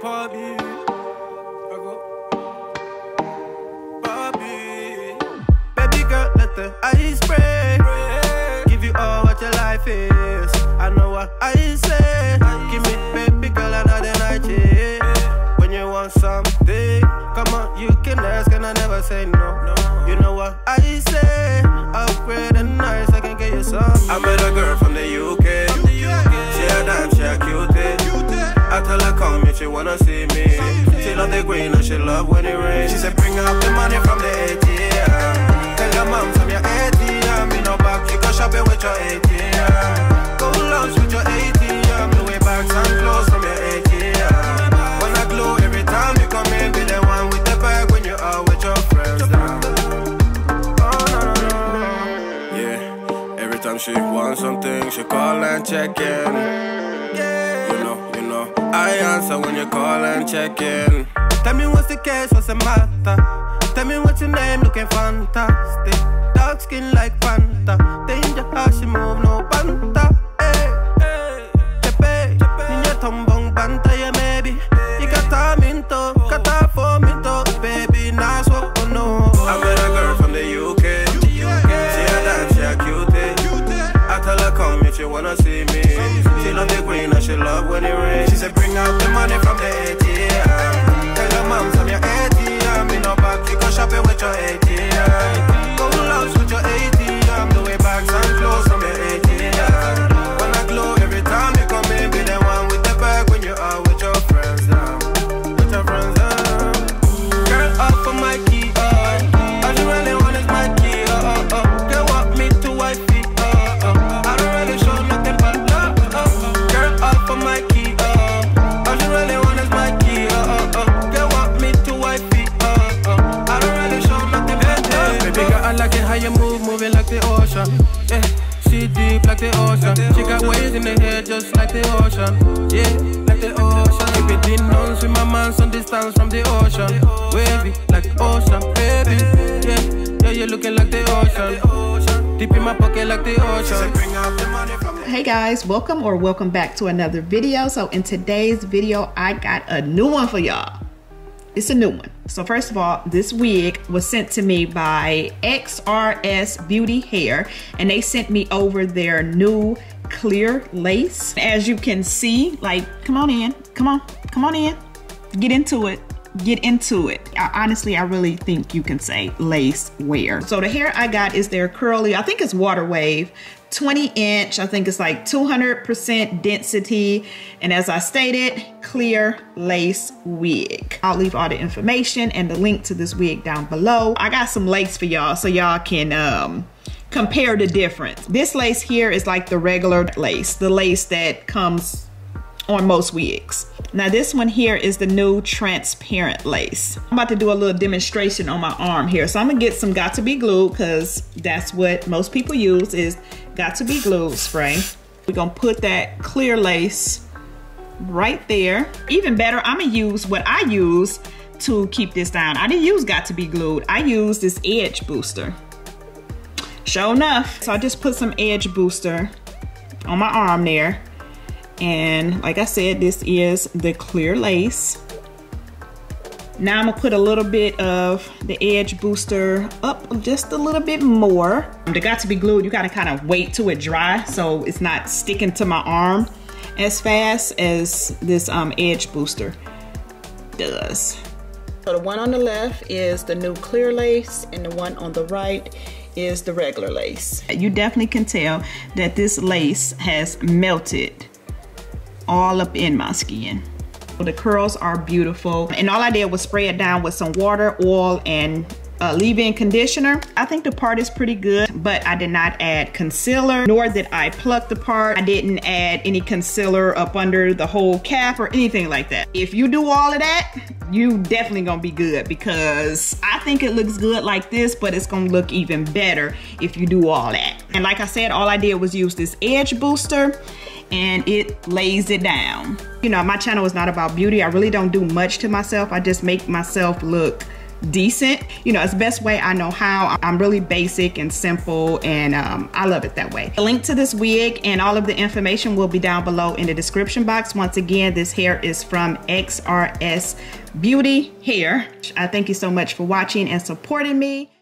Bobby, Bobby. Baby girl, let the ice break. Give you all what your life is. I know what I say. Give me baby girl another night, yeah. When you want something, come on, you can ask and I never say no. You know what I say. Upgrade and nice, I can get you some. I met a girl from the UK. She a dime, she a cutie. I tell her come if she wanna see me. She love the green and she love when it rains. She said bring up the money from the ATM. Tell your mom from your ATM. You know back, you go shopping with your ATM. Go lunch with your ATM. The way bags and clothes from your ATM. When I glow every time you come in, be the one with the bag when you are with your friends now. Oh no. Yeah, every time she wants something, she call and check in. I answer when you call and check in. Tell me what's the case, what's the matter? Tell me what's your name, looking fantastic. Dark skin like Fanta. Danger how she move, no banta. Hey, hey, chepe, niña tombong banta, yeah, maybe. You got a minto, got a four minto, baby, nice walk, oh no. I met a girl from the UK. She a dance, she a cutie. I tell her come if she wanna see me. She love the green and she love when it rains. She said bring out the money from the ATM. Tell your mom from your ATM. In her back you go shopping with your ATM. Go lunch with your ATM. The way bags and clothes from your ATM. When I glow every time you come in, be the one with the bag when you are with your friends now. With your friends now. Girl up for my key, oh. All you really want is my key, oh, oh, oh. Girl want me to wipe it, oh, oh. I don't really show nothing but love, oh, oh. Girl up for my key. Moving like the ocean, yeah. She deep like the ocean. She got waves in the head just like the ocean, yeah, like the ocean. Keep it in on with my man some distance from the ocean. Wavy like ocean, baby, yeah, yeah, you're looking like the ocean. Deep in my pocket like the ocean. Hey guys, welcome back to another video. So in today's video, I got a new one for y'all. It's a new one. So first of all, this wig was sent to me by XRS Beauty Hair, and they sent me over their new clear lace. As you can see, like, come on in, come on in, get into it. I really think you can say lace wear. So the hair I got is their curly, I think it's water wave, 20 inch, I think it's like 200% density. And as I stated, clear lace wig. I'll leave all the information and the link to this wig down below. I got some lace for y'all so y'all can compare the difference. This lace here is like the regular lace, the lace that comes on most wigs. Now this one here is the new transparent lace. I'm about to do a little demonstration on my arm here. So I'm gonna get some Got2Be glue, because that's what most people use is Got2Be glue spray. We're gonna put that clear lace right there. Even better, I'm gonna use what I use to keep this down. I didn't use Got2Be glue. I used this edge booster. Sure enough. So I just put some edge booster on my arm there. And like I said, this is the clear lace. Now I'm gonna put a little bit of the edge booster up just a little bit more. The Got2Be glue, you gotta kind of wait till it dry so it's not sticking to my arm as fast as this edge booster does. So the one on the left is the new clear lace and the one on the right is the regular lace. You definitely can tell that this lace has melted all up in my skin. The curls are beautiful. And all I did was spray it down with some water, oil, and leave-in conditioner. I think the part is pretty good, but I did not add concealer, nor did I pluck the part. I didn't add any concealer up under the whole cap or anything like that. If you do all of that, you definitely gonna be good, because I think it looks good like this, but it's gonna look even better if you do all that. And like I said, all I did was use this edge booster, and it lays it down. You know, my channel is not about beauty. I really don't do much to myself. I just make myself look decent, you know, as best way I know how. I'm really basic and simple, and I love it that way. The link to this wig and all of the information will be down below in the description box. Once again, this hair is from XRS Beauty Hair. I thank you so much for watching and supporting me.